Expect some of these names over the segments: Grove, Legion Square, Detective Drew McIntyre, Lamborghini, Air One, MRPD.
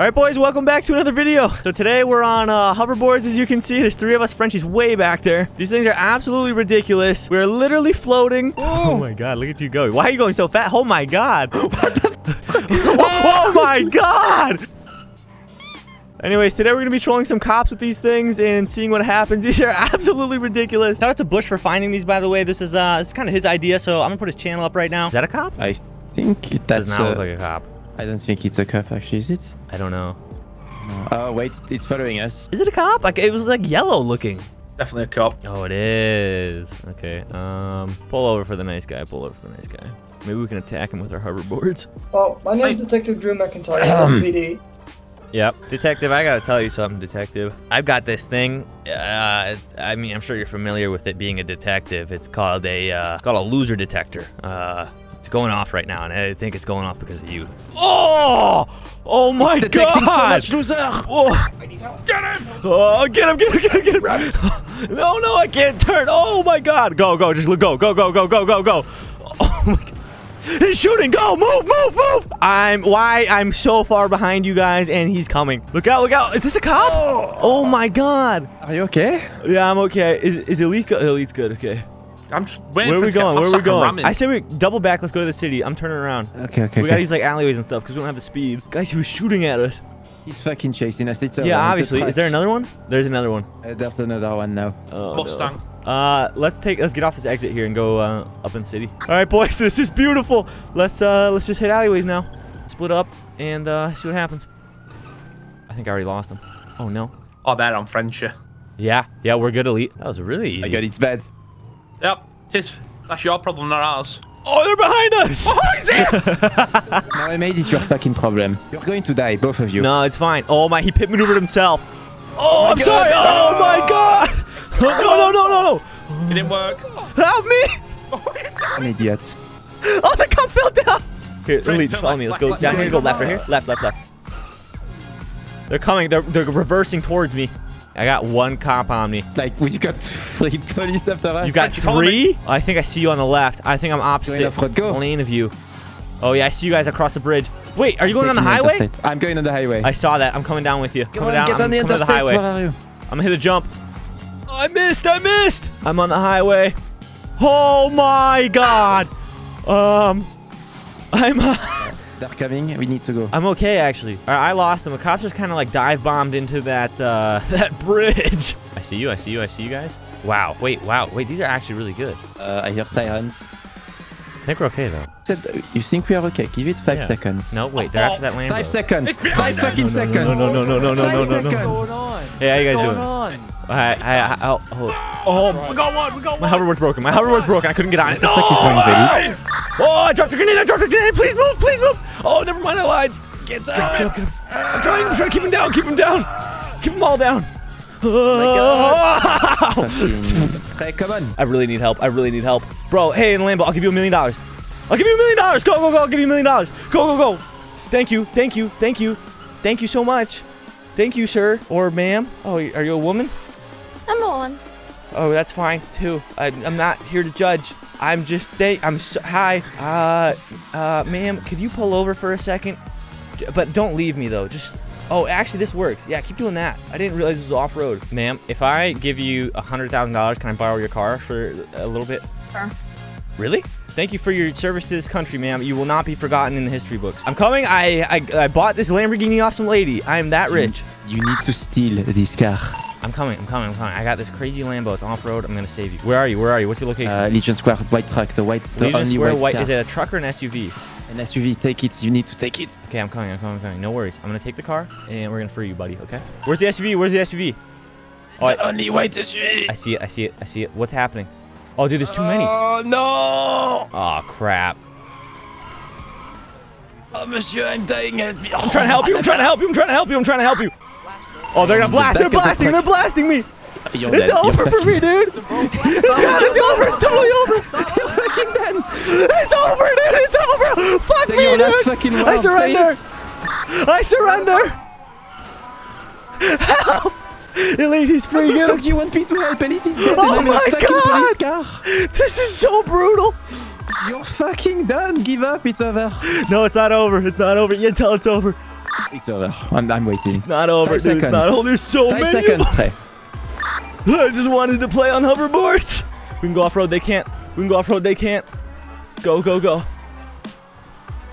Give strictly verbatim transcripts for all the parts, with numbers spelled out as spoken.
All right, boys, welcome back to another video. So today we're on uh, hoverboards, as you can see. There's three of us. Frenchie's way back there. These things are absolutely ridiculous. We're literally floating. Oh, oh my God, look at you go. Why are you going so fast? Oh my God. What the f oh my God. Anyways, today we're going to be trolling some cops with these things and seeing what happens. These are absolutely ridiculous. Shout out to Bush for finding these, by the way. This is uh, this is kind of his idea, so I'm going to put his channel up right now. Is that a cop? I think that's does not a... look like a cop. I don't think it's a cop, actually, is it? I don't know. Oh, uh, wait, it's following us. Is it a cop? Like, it was, like, yellow looking. Definitely a cop. Oh, it is. Okay, um, pull over for the nice guy. Pull over for the nice guy. Maybe we can attack him with our hoverboards. Oh, my name's I... Detective Drew McIntyre, M R P D. Yep. Detective, I gotta tell you something, Detective. I've got this thing. Uh, I mean, I'm sure you're familiar with it being a detective. It's called a, uh, it's called a loser detector. Uh, it's going off right now, and I think it's going off because of you. Oh! Oh my it's detecting God! So much loser. Oh. I need help. Get him! Oh, get him, get him, get him, get him! No, no, I can't turn! Oh my God! Go, go, just go, go, go, go, go, go, go! Oh my God. He's shooting! Go! Move! Move! Move! I'm why I'm so far behind you guys, and he's coming. Look out! Look out! Is this a cop? Oh, oh my God! Are you okay? Yeah, I'm okay. Is is Elite? Elite's good. Okay. I'm just waiting. Where are we going? Where are we going? Ramen. I say we double back. Let's go to the city. I'm turning around. Okay. Okay. We gotta okay. use like alleyways and stuff because we don't have the speed. Guys, he was shooting at us. He's fucking chasing us. It's yeah, obviously. Is there another one? There's another one. Uh, there's another one now. Oh, Mustang. No. Uh, let's take, let's get off this exit here and go, uh, up in the city. All right, boys, this is beautiful. Let's, uh, let's just hit alleyways now. Split up and, uh, see what happens. I think I already lost him. Oh, no. Oh, bad on friendship. Yeah. Yeah, we're good, Elite. That was really easy. I got it's bad. Yep. Tis, that's your problem, not ours. Oh, they're behind us! Oh, he's here! No, I made it your fucking problem. You're going to die, both of you. No, it's fine. Oh, my, he pit maneuvered himself. Oh, I'm sorry. Oh, my God! No, no, no, no, no! It didn't work. Help me! I'm an idiot. Oh, the cop fell down! Here, Elite, follow me. Let's go down here. Go left, right here. Left, left, left. They're coming. They're, they're reversing towards me. I got one cop on me. It's like, we've got three police after us. You got three? I think I see you on the left. I think I'm opposite lane of you. Oh, yeah, I see you guys across the bridge. Wait, are you going on the highway? I'm going on the highway. I saw that. I'm coming down with you. Coming down. Get on the interstate. Where are you? I'm gonna hit a jump. I missed! I missed! I'm on the highway. Oh my God! Um, I'm. Uh, They're coming. We need to go. I'm okay, actually. All right, I lost them. The cops just kind of like dive bombed into that uh, that bridge. I see you. I see you. I see you guys. Wow. Wait. Wow. Wait. These are actually really good. Uh, I hear sirens. I think we're okay though. You think we are okay? Give it five yeah. seconds. No, wait. They're oh, after that Lambo. Five seconds. Five fucking seconds. No, no, no, no, no, no, no, no, no. What's going on? Yeah, you guys doing? What's going on? I, I, I, oh, oh, oh. We got one, we got one. My hoverboard's broken, my hoverboard's broken. I couldn't get on it. No! Oh, I dropped a grenade, I dropped a grenade. Please move, please move. Oh, never mind, I lied. Get down. Get up, get up. I'm trying, I'm trying to keep him down, keep him down. Keep them all down. Oh, my God. Come on. I really need help, I really need help. Bro, hey, in the Lambo, I'll give you a million dollars. I'll give you a million dollars. Go, go, go, I'll give you a million dollars. Go, go, go. Thank you, thank you, thank you. Thank you so much. Thank you, sir, or ma'am. Oh, are you a woman? I'm on. Oh, that's fine too. I, I'm not here to judge. I'm just. They. I'm. So, hi. Uh. Uh. Ma'am, could you pull over for a second? But don't leave me though. Just. Oh, actually, this works. Yeah, keep doing that. I didn't realize this was off road. Ma'am, if I give you a hundred thousand dollars, can I borrow your car for a little bit? Sure. Really? Thank you for your service to this country, ma'am. You will not be forgotten in the history books. I'm coming. I. I. I bought this Lamborghini off some lady. I am that rich. You, you need to steal this car. I'm coming, I'm coming, I'm coming. I got this crazy Lambo. It's off-road. I'm going to save you. Where are you? Where are you? What's your location? Uh, Legion Square, white truck. The white, the Legion only Square, white car. Is it a truck or an S U V? An S U V. Take it. You need to take it. Okay, I'm coming, I'm coming, I'm coming. No worries. I'm going to take the car, and we're going to free you, buddy, okay? Where's the S U V? Where's the S U V? Oh, I, only white S U V. I see it, I see it, I see it. What's happening? Oh, dude, there's too many. Oh, no! Oh, crap. Oh, monsieur, I'm dying. I'm trying to help you, I'm trying to help you, I'm trying to help you, I'm trying to help you. Oh, they're gonna blast! They're blasting! They're blasting me! You're it's dead. Over You're for me, dude! It's, it's over! It's totally over! Stop. You're fucking dead! It's over, dude! It's over! Fuck so me, dude! I surrender! I surrender! Help! Elite, he's free! What the fuck do you want me to help? Elite, he's dead! Oh my God! This is so brutal! You're fucking done! Give up! It's over! No, it's not over! It's not over! You tell it's over! It's over. I'm, I'm waiting. It's not over, Five dude. Seconds. It's not over. There's so Five many seconds. I just wanted to play on hoverboards. We can go off-road. They can't. We can go off-road. They can't. Go, go, go.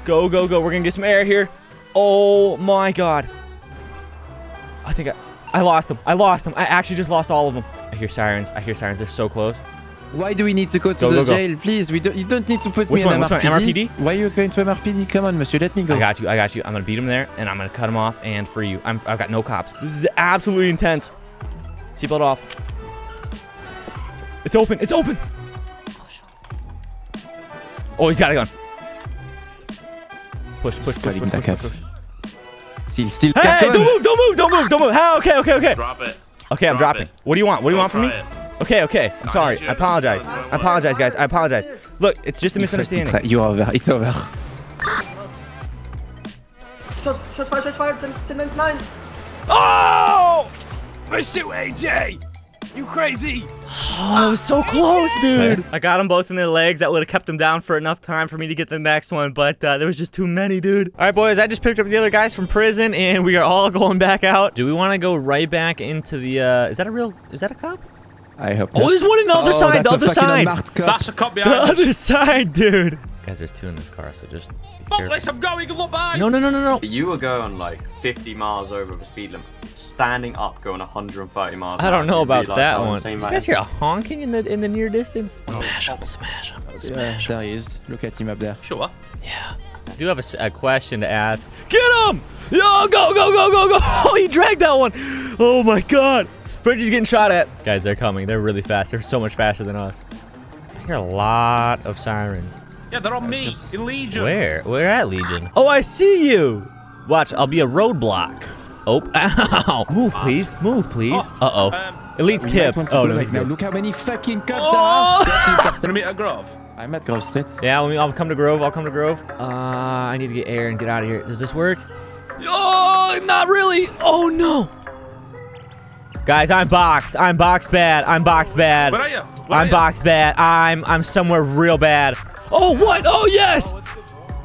Go, go, go. We're going to get some air here. Oh, my God. I think I... I lost them. I lost them. I actually just lost all of them. I hear sirens. I hear sirens. They're so close. Why do we need to go to go, the go, go. jail? Please, we don't, you don't need to put which me in M R P D. Why are you going to M R P D? Come on, monsieur, let me go. I got you. I got you. I'm going to beat him there, and I'm going to cut him off and free you. I'm, I've got no cops. This is absolutely intense. Seatbelt off. It's open. It's open. Oh, he's got a gun. Push, push, push, push, push, push, push. Still, still hey, don't move, don't move, don't move, don't move. Ah, okay, okay, okay. Drop it. Okay, I'm Drop dropping. It. What do you want? What do you want from me? It. Okay, okay. I'm sorry. I apologize. I apologize, guys. I apologize. Look, it's just a misunderstanding. You are over. It's over. Shots fired, shots fired. ten minutes nine. Oh! I shoot A J! You crazy! Oh, that was so close, dude. I got them both in their legs. That would have kept them down for enough time for me to get the next one, but uh, there was just too many, dude. All right, boys, I just picked up the other guys from prison, and we are all going back out. Do we want to go right back into the, uh, is that a real, is that a cop? I hope not. Oh, there's one on the other oh, side, the other side. That's a cop behind us. The other side, dude. Guys, there's two in this car, so just be careful. Faultless, I'm going a lot behind. No, no, no, no, no. You were going like fifty miles over the speed limit. Standing up, going one hundred thirty miles. I don't know about that one. Did you guys hear a honking in the in the near distance? Smash him, smash him, smash him. There he is. Look at him up there. Sure. Yeah. I do have a, a question to ask. Get him! Yo, go, go, go, go, go! Oh, he dragged that one. Oh my God. Fridgie's getting shot at. Guys, they're coming. They're really fast. They're so much faster than us. I hear a lot of sirens. Yeah, they're on me, in Legion. Where? Where at Legion? Oh, I see you! Watch, I'll be a roadblock. Oh, ow! Move, please. Move, please. Uh-oh. Um, Elite's tipped. Oh, no, he's good. Look how many fucking cops there are! Gonna meet at Grove. I'm at Grove Street. Yeah, let me, I'll come to Grove. I'll come to Grove. Uh, I need to get air and get out of here. Does this work? Oh, not really! Oh, no! Guys, I'm boxed. I'm boxed bad. I'm boxed bad. Where are you? Where I'm are boxed you? bad. I'm I'm somewhere real bad. Oh, what? Oh, yes!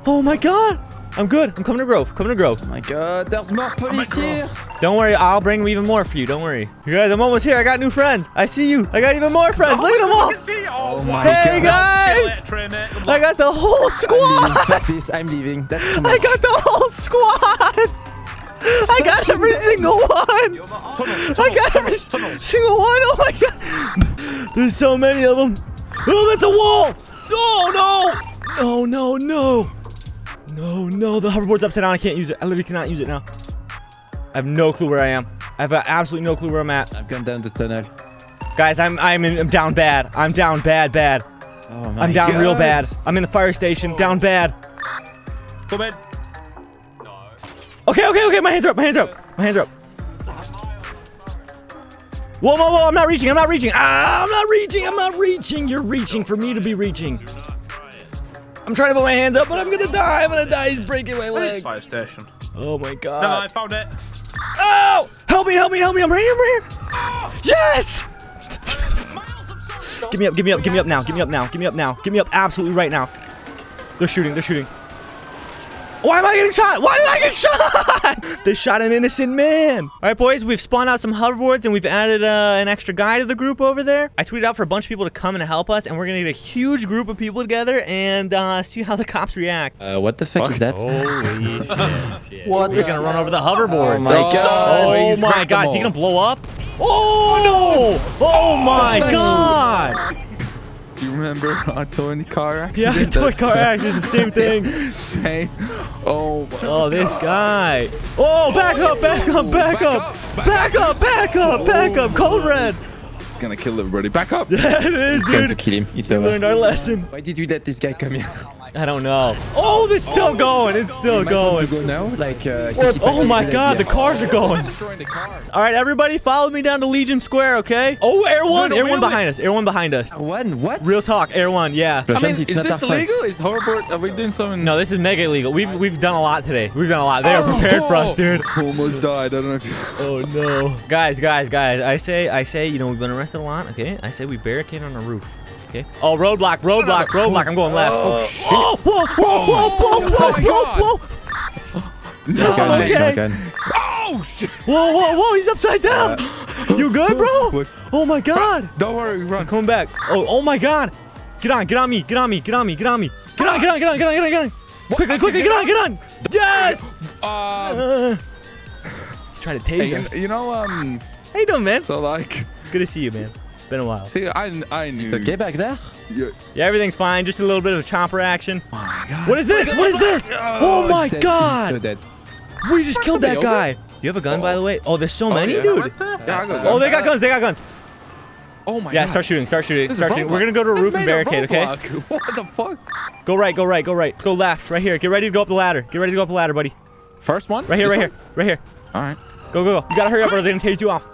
Oh, my God. I'm good. I'm coming to Grove. Coming to Grove. Oh, my God. There's more police here. Don't worry. I'll bring even more for you. Don't worry. You guys, I'm almost here. I got new friends. I see you. I got even more friends. Look at them all. Oh, my hey, God. Guys. I got the whole squad. I'm leaving. I'm leaving. That's I got the whole squad. I got every single one! Tunnel, tunnel, I got every tunnel, single one! Oh my God! There's so many of them! Oh, that's a wall! No, no! No, no, no! No, no, the hoverboard's upside down. I can't use it. I literally cannot use it now. I have no clue where I am. I have absolutely no clue where I'm at. I've gone down the tunnel. Guys, I'm I'm, in, I'm down bad. I'm down bad, bad. Oh my I'm down God. real bad. I'm in the fire station. Oh. Down bad. Go bad. Okay, okay, okay, my hands are up, my hands are up, my hands are up. Whoa, whoa, whoa, I'm not reaching, I'm not reaching. Ah, I'm not reaching, I'm not reaching. You're reaching for me to be reaching. I'm trying to put my hands up, but I'm gonna die, I'm gonna die. He's breaking my legs. Fire station. Oh my God. No, I found it. Oh, help me, help me, help me. I'm right here, I'm right here. Yes! Give me up, give me up, give me up now, give me up now, give me up now, give me up absolutely right now. They're shooting, they're shooting. Why am I getting shot? Why did I get shot? They shot an innocent man. All right, boys, we've spawned out some hoverboards and we've added uh, an extra guy to the group over there. I tweeted out for a bunch of people to come and help us, and we're gonna get a huge group of people together and uh, see how the cops react. Uh, what the fuck, fuck is that? Holy shit, shit. What? We're gonna run over the hoverboards. Oh my God. Oh, oh my God, is he gonna blow up? Oh, oh no! Oh my God! Do you remember our toy car accident? Yeah, toy car accident is the same thing. Same. Oh, my oh, this God. guy. Oh, back up, back up, back up. Back up, back up, back up. Cold red. It's going to kill everybody. Back up. Yeah, it is, it's dude. Going to kill him. It's we over. learned our lesson. Why did we let this guy come here? I don't know. Oh, it's still oh, going. It's still going. Go now? Like, uh, oh, my God. The cars are going. All right, everybody, follow me down to Legion Square, okay? Oh, Air One. No, no, Air One behind us. Air One behind us. One? What? Real talk. Air One, yeah. I mean, is this illegal? Is hoverboard? Are we doing something? No, this is mega illegal. We've we've done a lot today. We've done a lot. They are prepared for us, dude. Almost died. I don't know if you... Oh, no. Guys, guys, guys. I say, I say, you know, we've been arrested a lot, okay? I say we barricade on a roof. Okay. Oh, roadblock, roadblock, roadblock. I'm going left. Oh, shit. Whoa, whoa, whoa, whoa, whoa, whoa, whoa, whoa. No, gun, okay. no gun. Oh, shit. Whoa, whoa, whoa. He's upside down. Uh, you good, bro? What? Oh, my God. Don't worry. Run. Come back. Oh, oh, my God. Get on. Get on me. Get on me. Get on me. Get on me. Get on. Get on. Get on. Get on. Get on. Get on. Quickly, quickly. Get on. Get on. Yes. Uh, uh, he's trying to tase hey, us. You know, um. How you doing, man? So, like. Good to see you, man. Been a while. See, I, I knew. So get back there. Yeah. yeah, everything's fine. Just a little bit of a chopper action. Oh my God. What is this? What is this? Oh, oh my God. He's so dead. We just That's killed that guy. Over. Do you have a gun, oh. by the way? Oh, there's so oh, many, yeah. dude. Yeah, go oh, they got guns. They got guns. Oh my yeah, God. Yeah, start shooting. Start shooting. Start shooting. We're gonna go to a roof and barricade. Okay. What the fuck? Go right. Go right. Go right. Let's go left. Right here. Get ready to go up the ladder. Get ready to go up the ladder, buddy. First one. Right here. This right one? here. Right here. All right. Go go go. You gotta hurry up, or they're gonna tase you off.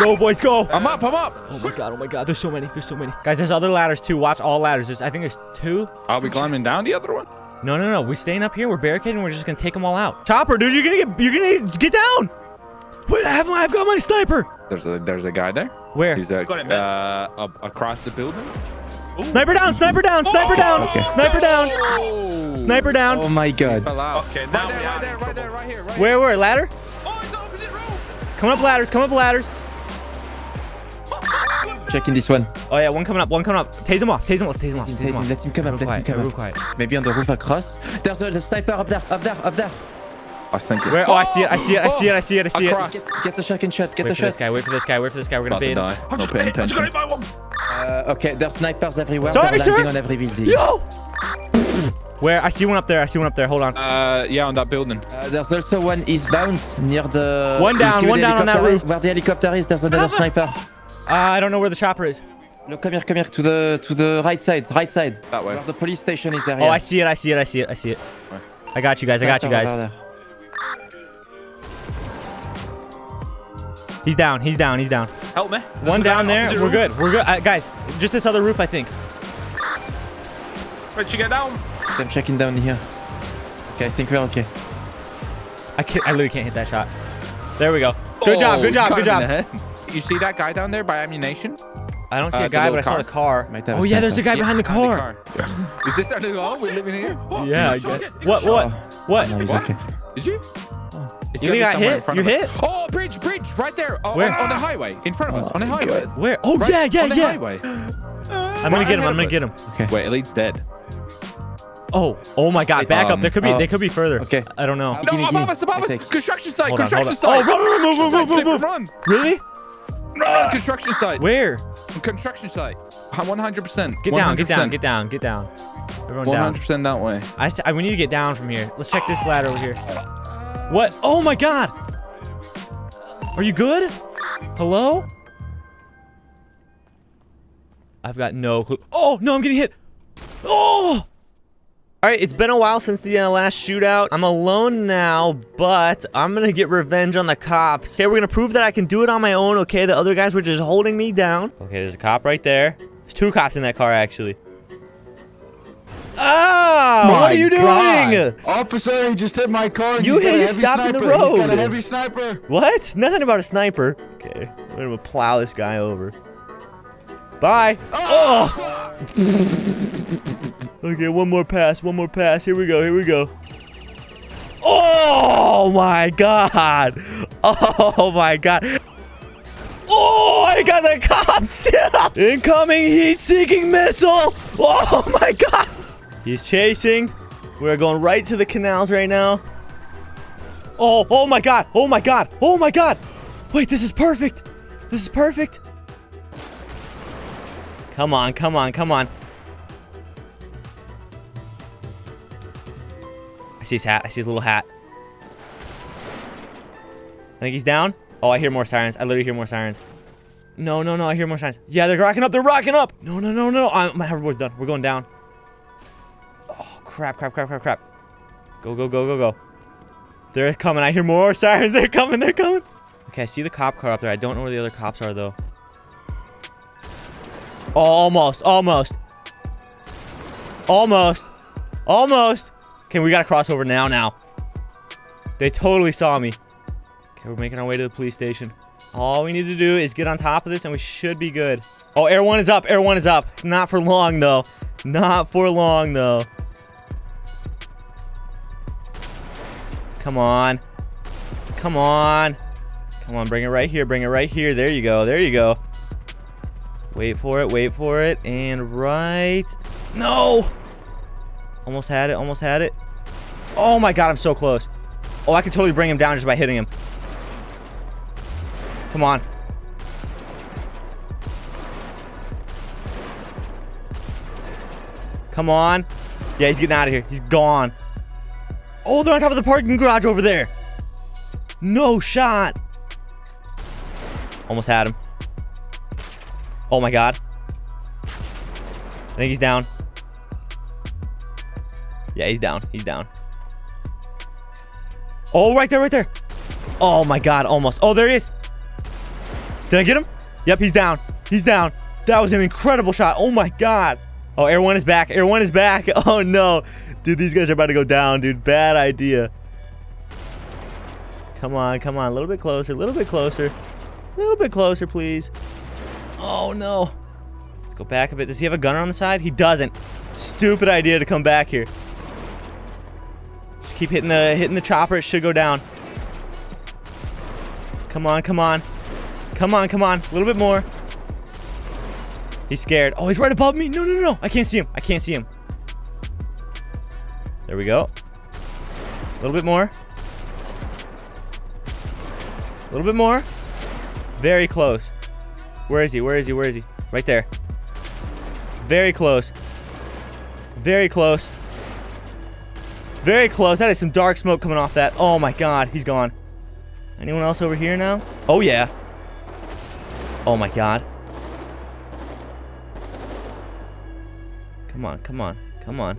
Go, boys, go. I'm up, I'm up. Oh, my God, oh, my God. There's so many. There's so many. Guys, there's other ladders, too. Watch all ladders. There's, I think there's two. Are we climbing down the other one? No, no, no. We're staying up here. We're barricading. We're just going to take them all out. Chopper, dude, you're going to you're gonna get down. Wait, I have my, I've got my sniper. There's a, there's a guy there. Where? He's a, ahead, uh, across the building. Ooh. Sniper down, sniper down, sniper down. Oh, okay. Sniper down. Oh. Sniper down. Oh, my God. Okay, now right, there, right there, right there, right here. Right where, where? Ladder? Oh, it's the opposite room. Come up ladders, come up ladders. Checking this one. Oh yeah, one coming up, one coming up. Tase him off, tase him off, tase him off. Tase him, tase him, him. Let him come up, let quiet, him come up. Quiet. Maybe on the roof across. There's a, a sniper up there, up there, up there. I think it. Oh, I see it, I see it, I see it, I see it, I see it. Get, get the shotgun shot, get wait the shot. Wait for this guy, wait for this guy, wait for this guy. We're gonna bait him. I'm just gonna hit, I'm just gonna hit my one. Uh, okay, there's snipers everywhere. Sorry, sir. On every building. Yo! Where? I see one up there, I see one up there, hold on. Uh, yeah, on that building. Uh, there's also one eastbound near the... One down, one down on that roof. Where the helicopter is, there's another sniper. Uh, I don't know where the chopper is. No, come here, come here to the to the right side, right side. That way. Where the police station is there. Oh, I see it, I see it, I see it, I see it. Right. I got you guys, I got you guys. He's down, he's down, he's down. Help me. There's one down there. We're good. We're good, uh, guys. Just this other roof, I think. Where'd you get down? I'm checking down here. Okay, I think we're okay. I can't. I literally can't hit that shot. There we go. Good oh, job. Good job. Good job. You see that guy down there by ammunition? I don't see uh, a guy, but I car. saw the car. Oh, yeah, there's a guy yeah, behind the car. The car. Is this our new home? We're living here? What? Yeah, I guess. What? What? What? Oh, no, what? Okay. Did you? Oh. You think I hit? You hit? Oh, bridge, bridge, right there. Oh, where? On, on the highway, in front of us, oh, on the highway. God. Where? Oh, right, yeah, yeah, on the yeah. Highway. I'm gonna get him. I'm gonna get him. Okay. Wait, Elite's dead. Oh, oh my God! Back um, up. There could be. Uh, they could be further. Okay. I don't know. No, above us, above us. Construction site. Construction site. Oh, run, run, move, move, move, Really? Run, construction site. Where? Construction site. one hundred percent. Get down, get down, get down, get down. Everyone down. one hundred percent that way. I, I we need to get down from here. Let's check this ladder over here. What? Oh my God. Are you good? Hello? I've got no clue. Oh no, I'm getting hit. Oh. All right, it's been a while since the uh, last shootout. I'm alone now, but I'm gonna get revenge on the cops. Okay, we're gonna prove that I can do it on my own, okay? The other guys were just holding me down. Okay, there's a cop right there. There's two cops in that car, actually. Ah! What are you doing? God. Officer, he just hit my car. You hit you stopped in the road. He's got a heavy sniper. What? Nothing about a sniper. Okay, I'm gonna plow this guy over. Bye. Oh! oh. Okay, one more pass, one more pass. Here we go, here we go. Oh my God. Oh my God. Oh, I got the cops still. Incoming heat-seeking missile. Oh my God. He's chasing. We're going right to the canals right now. Oh, oh my God. Oh my God. Oh my God. Wait, this is perfect. This is perfect. Come on, come on, come on. I see his hat. I see his little hat. I think he's down. Oh, I hear more sirens. I literally hear more sirens. No, no, no. I hear more sirens. Yeah, they're rocking up. They're rocking up. No, no, no, no. I'm, my hoverboard's done. We're going down. Oh, crap, crap, crap, crap, crap. Go, go, go, go, go. They're coming. I hear more sirens. They're coming. They're coming. Okay, I see the cop car up there. I don't know where the other cops are, though. Oh, almost. Almost. Almost. Almost. Okay, we gotta cross over now, now. They totally saw me. Okay, we're making our way to the police station. All we need to do is get on top of this and we should be good. Oh, Air One is up, Air One is up. Not for long, though. Not for long, though. Come on. Come on. Come on, bring it right here. Bring it right here. There you go. There you go. Wait for it. Wait for it. And right. No! Almost had it. Almost had it. Oh my god, I'm so close. Oh, I can totally bring him down just by hitting him. Come on. Come on. Yeah, he's getting out of here. He's gone. Oh, they're on top of the parking garage over there. No shot. Almost had him. Oh my god. I think he's down. Yeah, he's down. He's down. Oh, right there, right there. Oh my god, almost. Oh, there he is. Did I get him? Yep, he's down. He's down. That was an incredible shot. Oh my god. Oh, Air One is back. Air One is back. Oh no. Dude, these guys are about to go down, dude. Bad idea. Come on, come on. A little bit closer. A little bit closer. A little bit closer, please. Oh no. Let's go back a bit. Does he have a gunner on the side? He doesn't. Stupid idea to come back here. Just keep hitting the hitting the chopper. It should go down. Come on, come on. Come on, come on. A little bit more. He's scared. Oh, he's right above me. No, no, no, no. I can't see him. I can't see him. There we go. A little bit more. A little bit more. Very close. Where is he? Where is he? Where is he? Right there. Very close. Very close. Very close. That is some dark smoke coming off that. Oh my god, he's gone. Anyone else over here now? Oh yeah. Oh my god. Come on, come on, come on.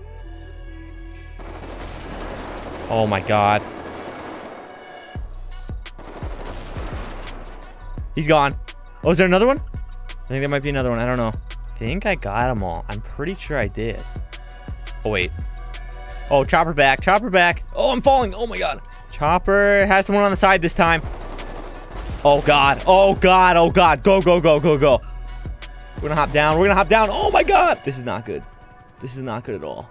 Oh my god. He's gone. Oh, is there another one? I think there might be another one. I don't know. I think I got them all. I'm pretty sure I did. Oh, wait. Oh, chopper back. Chopper back. Oh, I'm falling. Oh my god. Chopper has someone on the side this time. Oh god. Oh god. Oh god. Go, go, go, go, go. We're gonna hop down. We're gonna hop down. Oh my god. This is not good. This is not good at all.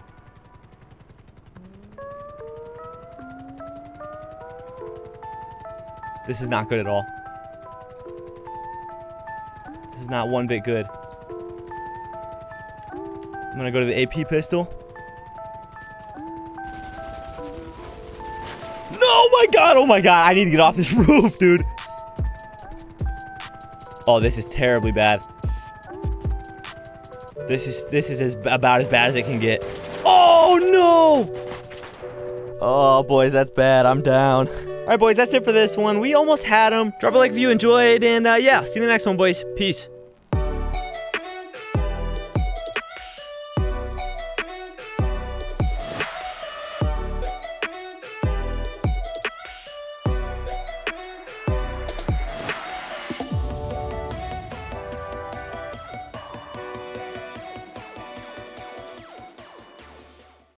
This is not good at all. This is not one bit good. I'm gonna go to the A P pistol. No, my god! Oh my god! I need to get off this roof, dude! Oh, this is terribly bad. This is this is as, about as bad as it can get. Oh no! Oh boys, that's bad. I'm down. Alright boys, that's it for this one. We almost had him. Drop a like if you enjoyed, and uh, yeah, see you in the next one, boys. Peace.